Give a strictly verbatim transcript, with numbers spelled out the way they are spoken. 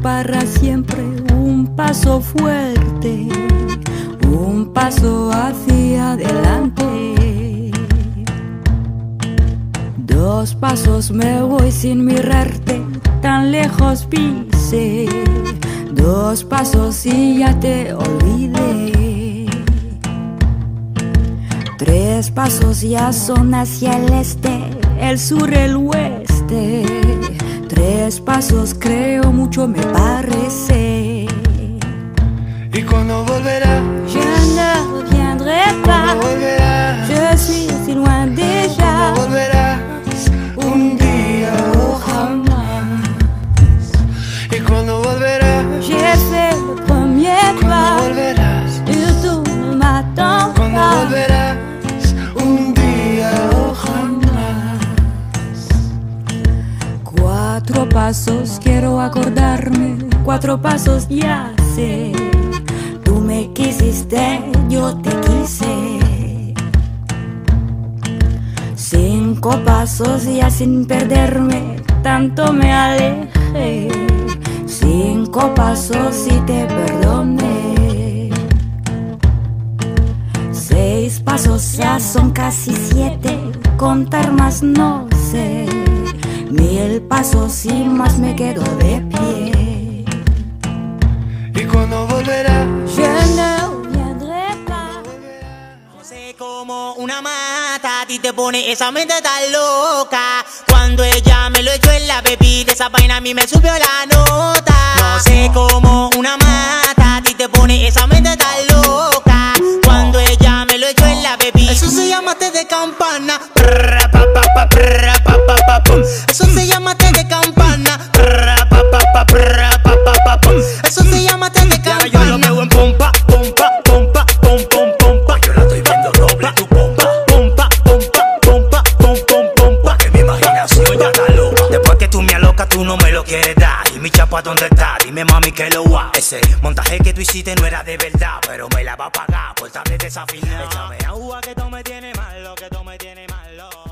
barra siempre un paso fuerte, un paso hacia adelante. Dos pasos me voy sin mirarte, tan lejos pise. Dos pasos y ya te olvidé. Tres pasos ya son hacia el este, el sur, el oeste. Tres pasos creo mucho me parece. ¿Y cuando volverá? Je ne reviendrai pas. Volverás? Je suis si loin déjà. Volverás un día o jamás. ¿Y cuando volverás? J'ai fait le premier pas. Volverás? Tu no m'attends pas. Volverás? Un día o jamás. Cuatro pasos quiero acordarme. Cuatro pasos ya sé. Me quisiste, yo te quise. Cinco pasos ya sin perderme, tanto me alejé. Cinco pasos y te perdoné. Seis pasos ya son casi siete, contar más no sé. Mil pasos y más me quedo de pie. Y cuando volverá, yo no vendré pa'. No sé cómo una mata a ti te pone esa mente tan loca. Cuando ella me lo echó en la bebida, esa vaina a mí me subió la nota. No sé cómo una mata a ti te pone esa mente tan loca. Cuando ella me lo echó en la bebida, eso se llama te de campana. Eso se llama te de campana. Eso se llama te de campana. Ya yo lo veo en pompa, pompa, pompa, pom, pom, pompa. Yo la estoy viendo romper tu pompa, pompa, pompa, pompa, pom, pom, pompa. Que mi imaginación ya está loca. Después que tú me alocas, tú no me lo quieres dar. Y mi chapa, ¿dónde está? Dime, mami, que lo va. Ese montaje que tú hiciste no era de verdad, pero me la va a pagar por estar desafinado. Échame agua que tú me tienes mal, lo que tú me tienes mal.